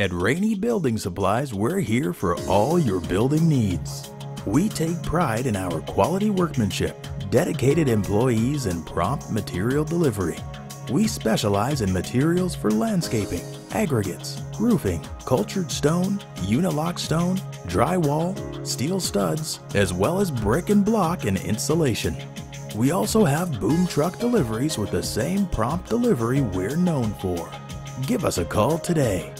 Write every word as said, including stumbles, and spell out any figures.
At Raney Building Supplies, we're here for all your building needs. We take pride in our quality workmanship, dedicated employees, and prompt material delivery. We specialize in materials for landscaping, aggregates, roofing, cultured stone, unilock stone, drywall, steel studs, as well as brick and block and insulation. We also have boom truck deliveries with the same prompt delivery we're known for. Give us a call today.